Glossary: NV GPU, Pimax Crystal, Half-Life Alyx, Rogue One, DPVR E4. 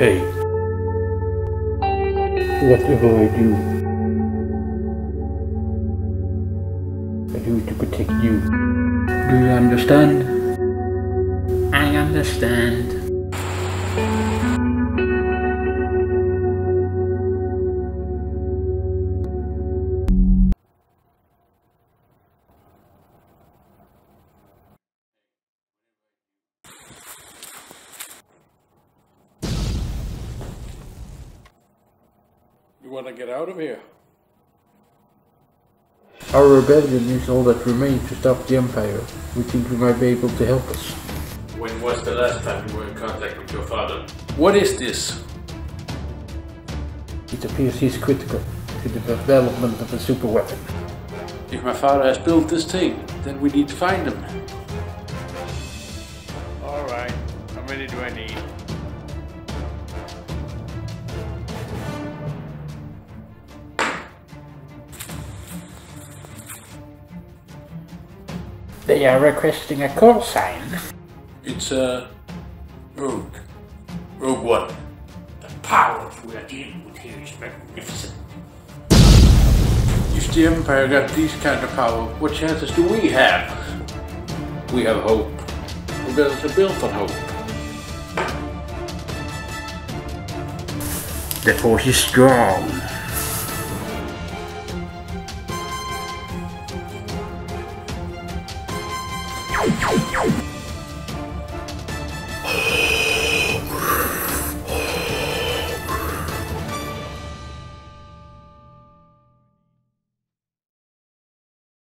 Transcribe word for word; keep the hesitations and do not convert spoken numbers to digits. pay. Whatever I do, I do it to protect you. Do you understand? I understand. You want to get out of here? Our rebellion is all that remains to stop the Empire. We think you might be able to help us. When was the last time you were in contact with your father? What is this? It appears he's critical to the development of a superweapon. If my father has built this thing, then we need to find him. Alright, how many do I need? They are requesting a call sign. It's a... Uh, Rogue. Rogue One. The powers we are dealing with here is magnificent. If the Empire got these kind of power, what chances do we have? We have hope. We better build on hope. The Force is strong. Yo, yo, yo.